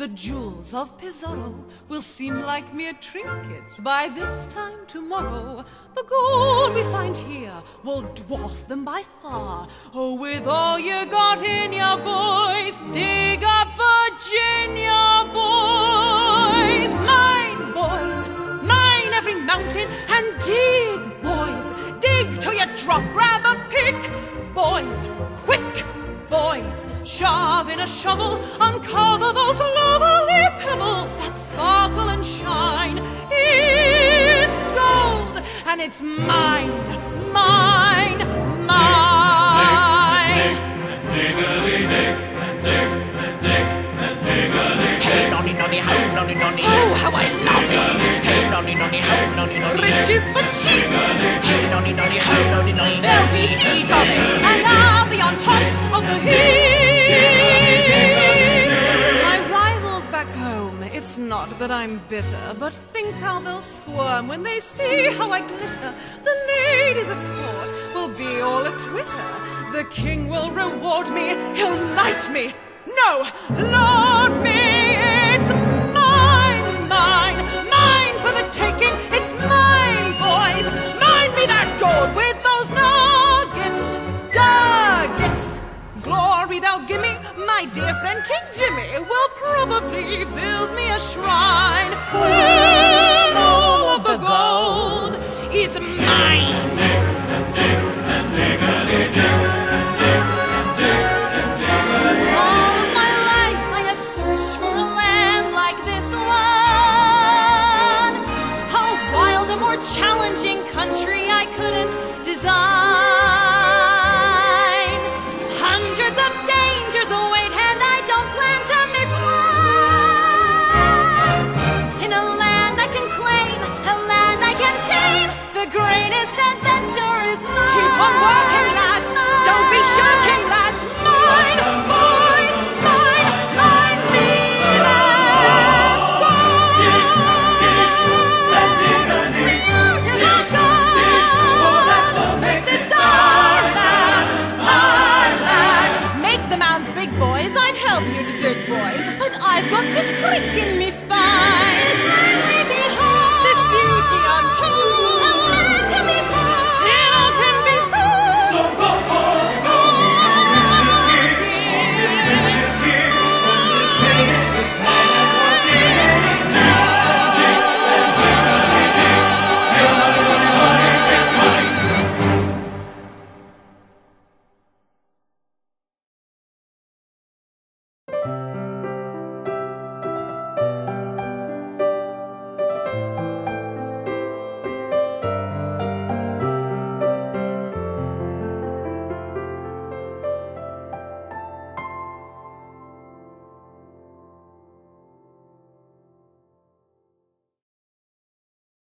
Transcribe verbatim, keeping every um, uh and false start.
The jewels of Pizarro will seem like mere trinkets by this time tomorrow. The gold we find here will dwarf them by far. Oh, with all you got in your boys, dig up Virginia, boys! Mine, boys! Mine every mountain, and dig, boys! Dig till you drop, grab a pick, boys! Quick! Boys, shove in a shovel, uncover those lovely pebbles that sparkle and shine. It's gold, and it's mine, mine, mine. Dig, dig, diggly, dig, dig, dig, diggly, dig. Hey, nonny, nonny, how, nonny, nonny, oh, how I love it. Hey, nonny, nonny, how, nonny, nonny, riches for cheap. Hey, nonny, nonny, how, nonny, nonny, there'll be heaps of it, and I'll be on top. My rivals back home, it's not that I'm bitter, but think how they'll squirm when they see how I glitter. The ladies at court will be all a-twitter. The king will reward me, he'll knight me, no, lord me. It's mine, mine, mine for the taking. It's mine, boys, mine be that gold with those nuggets, nuggets. Glory thou give me, my dear friend King Jimmy will probably build me a shrine when all of the gold is mine. All of my life I have searched for a land like this one. How wild a more challenging country I couldn't design. The greatest adventure is mine. Keep on working.